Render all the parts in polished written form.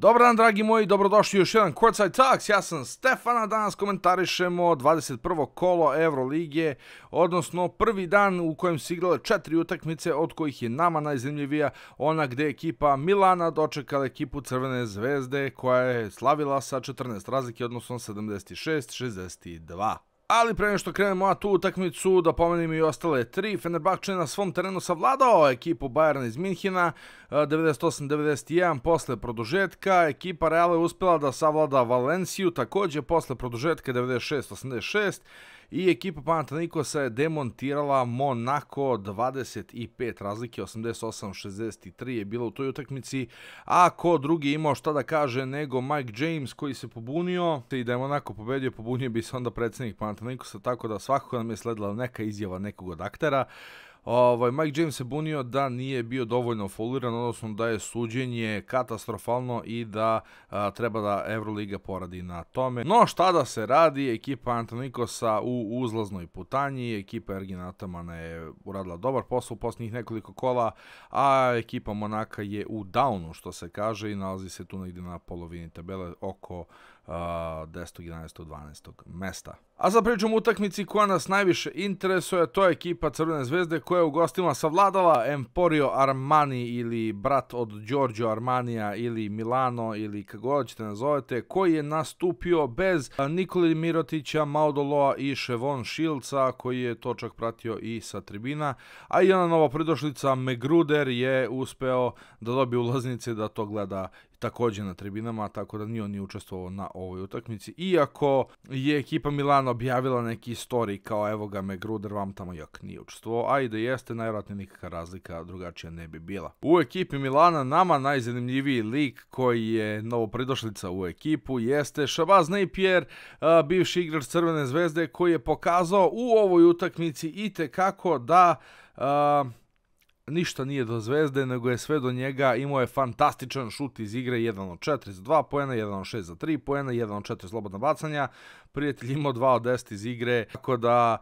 Dobar dan, dragi moji, dobrodošli u još jedan Courtside Talks. Ja sam Stefan, a danas komentarišemo 21. kolo Euroligije, odnosno prvi dan u kojem se igrale 4 utakmice, od kojih je nama najzanimljivija ona gde je ekipa Milana dočekala ekipu Crvene zvezde, koja je slavila sa 14 razlike, odnosno 76-62. Ali pre nego što krenemo na tu utakmicu, da pomenim i ostale tri. Fenerbahče na svom terenu savladao ekipu Bayern iz Minhina 98-91 posle produžetka. Ekipa Real je uspjela da savlada Valenciju također posle produžetka 96-86. I ekipa Panathinaikosa je demontirala Monaco, 25 razlike, 88-63 je bilo u toj utakmici. A ko drugi imao šta da kaže nego Mike James, koji se pobunio. I da je Monaco pobedio, pobunio bi se onda predsjednik Panathinaikosa, tako da svakako nam je sledila neka izjava nekog od aktera. Mike James se bunio da nije bio dovoljno fauliran, odnosno da je suđenje katastrofalno i da treba da Euroliga poradi na tome. No šta da se radi, ekipa Panathinaikosa u uzlaznoj putanji, ekipa Ergina Atamana je uradila dobar posao u posljednjih nekoliko kola, a ekipa Monaka je u downu, što se kaže, i nalazi se tu negdje na polovini tabele oko 10. 11. 12. mesta. A za pričom utakmici koja nas najviše interesuje, to je ekipa Crvene zvezde koja je u gostima savladala Emporio Armani, ili brat od Giorgio Armanija, ili Milano, ili kako god ćete nazovete, koji je nastupio bez Nikole Mirotića, Maudoloa i Ševon Šilca, koji je to čak pratio i sa tribina, a i ona nova pridošlica McGruder je uspeo da dobije ulaznice da to gleda također na tribinama, tako da ni on nije učestvovao na ovoj utakmici, iako je ekipa Milana objavila neki story kao evo ga McGruder vam tamo, jak nije učestvovao, a i da jeste, najvjerojatnije nikakva razlika drugačija ne bi bila. U ekipi Milana nama najzanimljiviji lik koji je novopridošlica u ekipu jeste Shabazz Napier, bivši igrač Crvene zvezde, koji je pokazao u ovoj utakmici itekako da ništa nije do zvezde, nego je sve do njega. Imao je fantastičan šut iz igre, 1 od 4 za 2 poena, 1 od 6 za 3 poena, 1 od 4 slobodna bacanja. Prijatelj imao 2 od 10 iz igre, tako da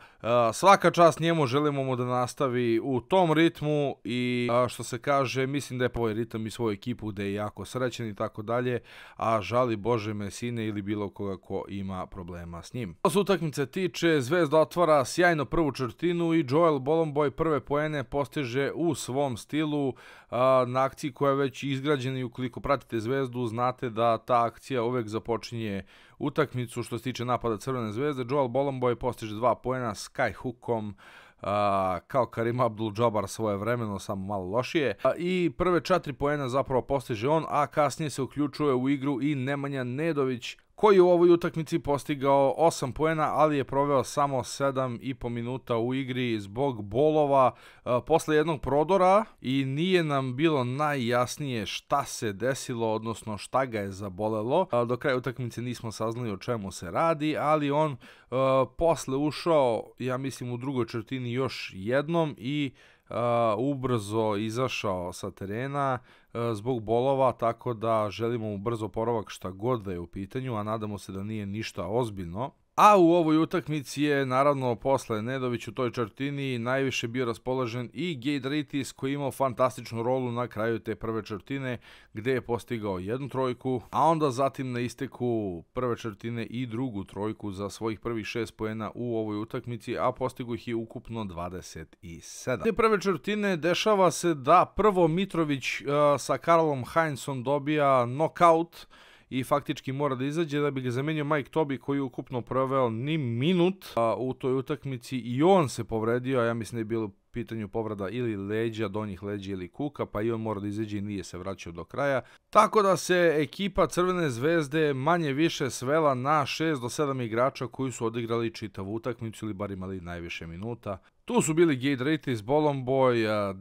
svaka čast njemu, želimo mu da nastavi u tom ritmu i što se kaže, mislim da je ovaj ritam i svoju ekipu gde je jako srećen i tako dalje, a žali Bože Mesine ili bilo koga ko ima problema s njim. Što se utakmice tiče, Zvezda otvara sjajno prvu četvrtinu i Joel Bolomboy prve poene postiže u svom stilu na akciji koja je već izgrađena, i ukoliko pratite Zvezdu znate da ta akcija uvek započinje utakmicu. Što se tiče napada Crvene zvezde, Joel Bolomboy postiže 2 poena skyhookom kao Karim Abdul-Džabar svoje vremeno, samo malo lošije, i prve 4 poena zapravo postiže on, a kasnije se uključuje u igru i Nemanja Nedović, koji je u ovoj utakmici postigao 8 poena, ali je proveo samo 7,5 minuta u igri zbog bolova posle jednog prodora i nije nam bilo najjasnije šta se desilo, odnosno šta ga je zabolelo. Do kraja utakmice nismo saznali o čemu se radi, ali on posle ušao, ja mislim, u drugoj četvrtini još jednom i ubrzo izašao sa terena zbog bolova, tako da želimo mu brzo oporavak šta god da je u pitanju, a nadamo se da nije ništa ozbiljno. A u ovoj utakmici je naravno posle Nedović u toj četvrtini najviše bio raspoložen i Giedraitis, koji je imao fantastičnu rolu na kraju te prve četvrtine gdje je postigao 1 trojku, a onda zatim na isteku prve četvrtine i drugu trojku za svojih prvih 6 poena u ovoj utakmici, a postigu ih je ukupno 27. Te prve četvrtine dešava se da prvo Mitrović sa Karolom Heinzom dobija knockout i faktički mora da izađe da bi ga zamenio Mike Tobi, koji je ukupno proveo ni minut u toj utakmici, i on se povredio, ja mislim da je bilo pitanju povreda ili leđa, donjih leđa ili kuka, pa i on mora da izađe i nije se vraćao do kraja. Tako da se ekipa Crvene zvezde manje više svela na 6 do 7 igrača koji su odigrali čitavu utakmicu ili bar imali najviše minuta. Tu su bili Giedraitis, Bolomboy,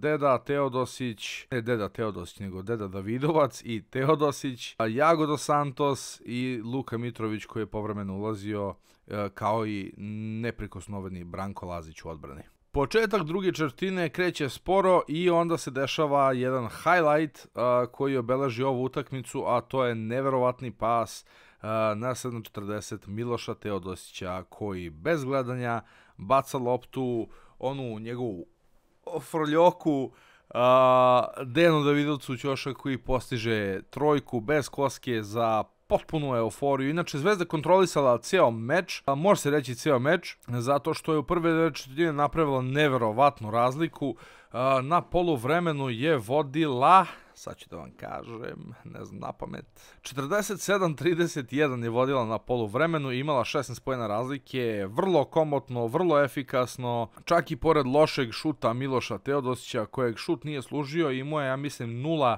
Deda Davidovac i Teodosić, Jagodo Santos i Luka Mitrović, koji je povremeno ulazio, kao i neprikosnoveni Branko Lazić u odbrani. Početak druge četvrtine kreće sporo i onda se dešava jedan highlight koji obeleži ovu utakmicu, a to je neverovatni pas na 7.40 Miloša Teodosića, koji bez gledanja baca loptu, onu njegovu frljoku Dejanu Davidovcu ćošak koji postiže trojku bez koske za potpunu euforiju. Inače, Zvezda kontrolisala cijel meč, može se reći cijel meč, zato što je u prve četvrtine napravila neverovatnu razliku. Na poluvremenu je vodila, sad ću da vam kažem, ne znam na pamet, 47-31 je vodila na poluvremenu, imala 16 poena razlike, vrlo komotno, vrlo efikasno, čak i pored lošeg šuta Miloša Teodosića, kojeg šut nije služio, imao je, ja mislim, 0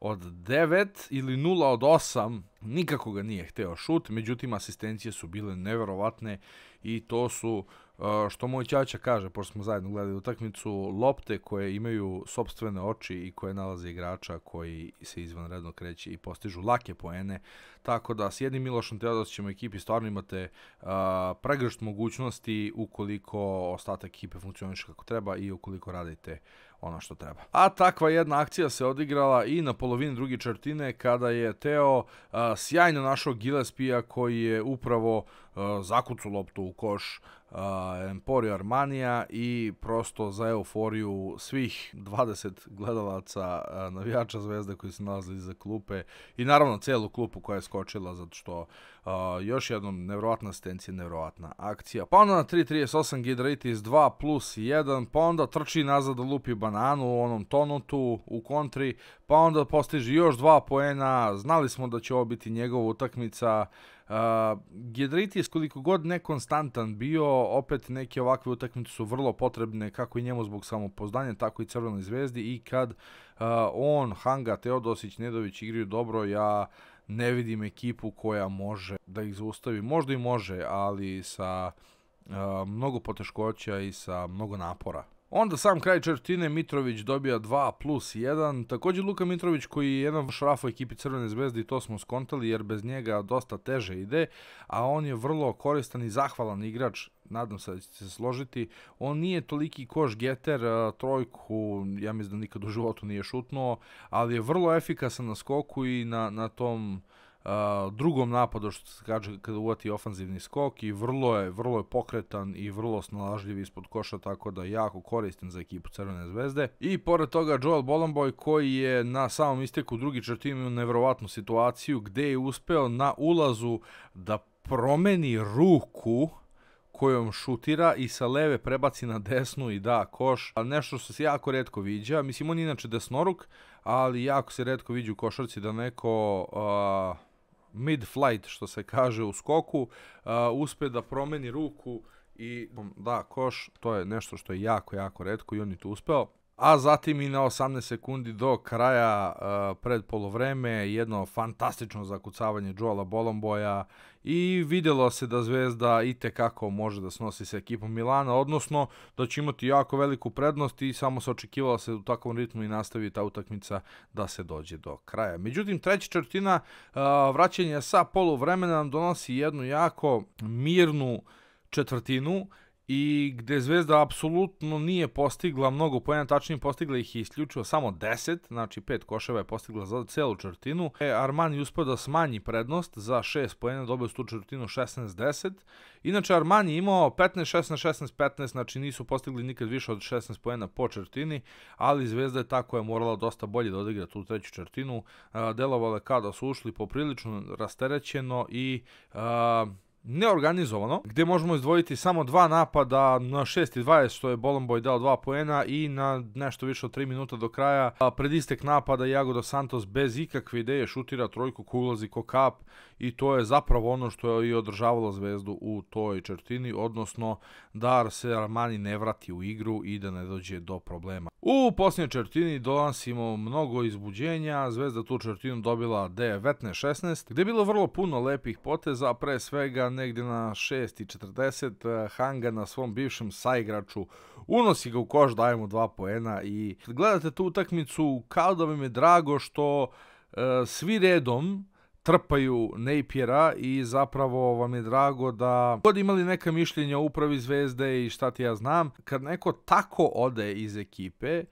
od 9 ili 0 od 8, nikako ga nije hteo šut, međutim asistencije su bile neverovatne i to su, što moj ćaća kaže, pošto smo zajedno gledali utakmicu, lopte koje imaju sopstvene oči i koje nalaze igrača koji se izvanredno kreće i postižu lake poene. Tako da s jednim Milošom Teodosićem u ekipi stvarno imate pregršt mogućnosti ukoliko ostatak ekipe funkcioniše kako treba i ukoliko radite ono što treba. A takva jedna akcija se odigrala i na polovini druge četvrtine kada je Teo sjajno našao Gillespija koji je upravo zakucu loptu u koš Emporio Armanija i prosto za euforiju svih 20 gledalaca navijača Zvezde koji se nalazili iza klupe i naravno celu klupu koja je skočila zato što još jednom nevjerovatna asistencija, nevjerovatna akcija. Pa onda na 3.38 Giedraitis 2+1, pa onda trči nazad da lupi bananu u onom tonutu u kontri, pa onda postiži još 2 poena, znali smo da će ovo biti njegova utakmica. Giedraitis koliko god nekonstantan bio, opet neke ovakve utakmice su vrlo potrebne kako i njemu zbog samopoznanja, tako i Crvenoj zvezdi i kad on, Hanga, Teodosić, Nedović igraju dobro, ja ne vidim ekipu koja može da ih zaustavi, možda i može, ali sa mnogo poteškoća i sa mnogo napora. Onda sam kraj četvrtine Mitrović dobija 2+1. Također Luka Mitrović koji je jedan šraf u ekipi Crvene zvezde i to smo skontali jer bez njega dosta teže ide, a on je vrlo koristan i zahvalan igrač, nadam se da ćete se složiti. On nije toliki koš geter, trojku, ja mislim da nikad u životu nije šutnuo, ali je vrlo efikasan na skoku i na tom drugom napadu, što se kaže kada uvati ofanzivni skok, i vrlo je pokretan i vrlo snalažljiv ispod koša, tako da jako koristan za ekipu Crvene zvezde. I pored toga Joel Bolomboy koji je na samom isteku drugi četvrtine imao nevjerovatnu situaciju gdje je uspeo na ulazu da promeni ruku kojom šutira i sa leve prebaci na desnu i da koš. Nešto što se jako retko viđa, mislim on je inače desnoruk, ali jako se retko viđu košarci da neko mid-flight, što se kaže u skoku, uspe da promeni ruku i da koš, to je nešto što je jako retko i on je to uspeo. A zatim i na 18 sekundi do kraja pred polovreme jedno fantastično zakucavanje Joela Bolomboya i vidjelo se da Zvezda itekako može da snosi sa ekipom Milana, odnosno da će imati jako veliku prednost i samo se očekivalo se u takvom ritmu i nastavi ta utakmica da se dođe do kraja. Međutim, treća četvrtina vraćanja sa polovremena nam donosi jednu jako mirnu četvrtinu i gdje Zvezda apsolutno nije postigla mnogo poena, tačnije postigla ih je isključivo samo 10, znači 5 koševa je postigla za celu četvrtinu. Armani uspio da smanji prednost za 6 poena, dobio su tu četvrtinu 16-10. Inače Armani imao 15-16, 16-15, znači nisu postigli nikad više od 16 poena po četvrtini, ali Zvezda je ta koja je morala dosta bolje da odigra tu treću četvrtinu. Delovalo je kada su ušli poprilično rasterećeno i neorganizovano, gdje možemo izdvojiti samo 2 napada na 6.20 što je Bolomboy dao 2 poena i na nešto više od 3 minuta do kraja pred istek napada Jagodo Santos bez ikakve ideje šutira trojku koja ulazi ko kap i to je zapravo ono što je i održavalo Zvezdu u toj četvrtini, odnosno da se Armani ne vrati u igru i da ne dođe do problema. U posljednjoj četvrtini donosimo mnogo izbuđenja, Zvezda tu četvrtinu dobila 19-16 gdje je bilo vrlo puno lepih poteza, pre svega negdje na 6.40 Hanga na svom bivšem saigraču unosi ga u koš, daje mu 2 poena i gledate tu utakmicu kao da vam je drago što svi redom trpaju Napiera i zapravo vam je drago da god imali neka mišljenja o upravi Zvezde i šta ti ja znam, kad neko tako ode iz ekipe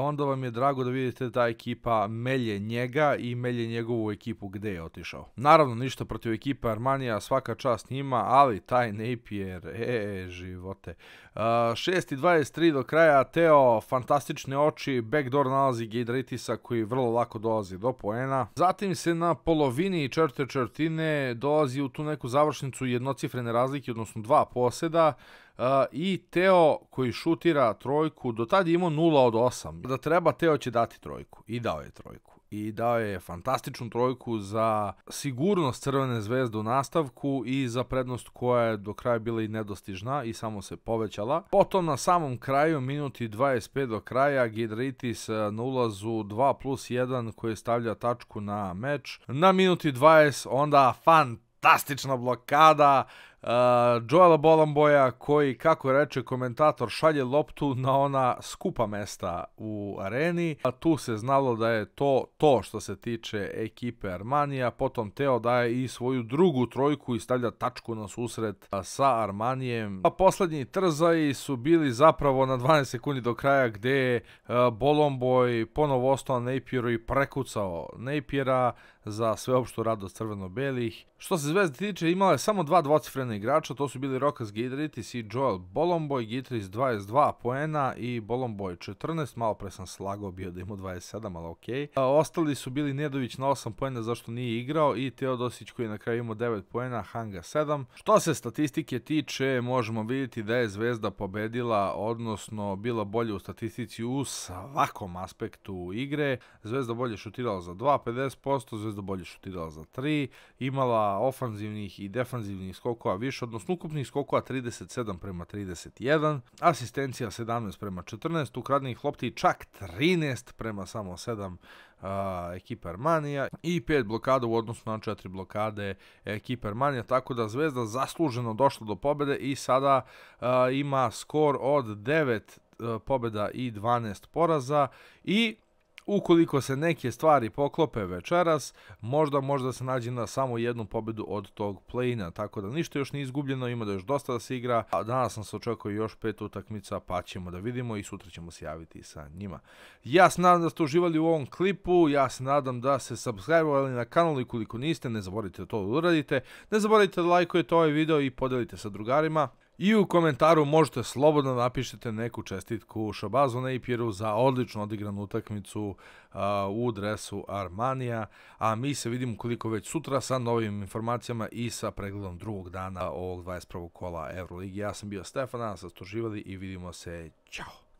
onda vam je drago da vidite da ekipa melje njega i melje njegovu ekipu gdje je otišao. Naravno, ništa protiv ekipe Armanija, svaka čast njima, ali taj Napier, živote. 6:23 do kraja, Teo, fantastične oči, backdoor nalazi Giedraitisa koji vrlo lako dolazi do poena. Zatim se na polovini četvrtine dolazi u tu neku završnicu jednocifrene razlike, odnosno dva poseda. I Teo koji šutira trojku, do tada je imao 0 od 8. Da treba, Teo će dati trojku. I dao je trojku. I dao je fantastičnu trojku za sigurnost Crvene zvezde u nastavku i za prednost koja je do kraja bila i nedostižna i samo se povećala. Potom na samom kraju, minuti 25 do kraja, Giedraitis na ulazu 2+1 koji stavlja tačku na meč. Na minuti 20 onda fantastična blokada Joela Bolomboya koji, kako reče komentator, šalje loptu na ona skupa mesta u areni. A tu se znalo da je to što se tiče ekipe Armanija. Potom Teo daje i svoju drugu trojku i stavlja tačku na susret sa Armanijem. A posljednji trzaji su bili zapravo na 12 sekundi do kraja gdje je Bolomboy ponovo ostao Napieru i prekucao Napiera za sveopštu radost crveno-belih. Što se Zvezde tiče, imala je samo 2 dvocifrena igrača, to su bili Rokas Giedraitis i Joel Bolomboy. Giedraitis 22 poena i Bolomboy 14, malo pre sam slagao bio da imao 27, ali okej. Ostali su bili Nedović na 8 poena zašto nije igrao i Teodosić koji je na kraju imao 9 poena, Hanga 7. Što se statistike tiče, možemo vidjeti da je Zvezda pobedila, odnosno bila bolja u statistici u svakom aspektu igre. Zvezda bolje šutirala za 2,50%, Zvezda bolje šutirala za 3, imala ofanzivnih i defanzivnih skokova više, odnosno ukupnih skokova 37:31, asistencija 17:14, ukradenih lopti čak 13 prema samo 7 ekipa Armanija i 5 blokada u odnosu na 4 blokade ekipa Armanija, tako da Zvezda zasluženo došla do pobjede i sada ima skor od 9 pobjeda i 12 poraza i ukoliko se neke stvari poklope večeras, možda se nađe na samo jednu pobjedu od tog play-ina, tako da ništa još nije izgubljeno, ima da još dosta da se igra, a danas nam se očekuje još 5 utakmica, pa ćemo da vidimo i sutra ćemo se javiti sa njima. Ja se nadam da ste uživali u ovom klipu, ja se nadam da ste subscribe-ovali na kanal i koliko niste, ne zaboravite da to uradite, ne zaboravite da lajkujete ovaj video i podelite sa drugarima. I u komentaru možete slobodno napišite neku čestitku Shabazzu Napieru za odlično odigranu utakmicu u dresu Armanija. A mi se vidimo koliko već sutra sa novim informacijama i sa pregledom drugog dana ovog 21. kola Euroligi. Ja sam bio Stefan, danas ste uživali i vidimo se. Ćao!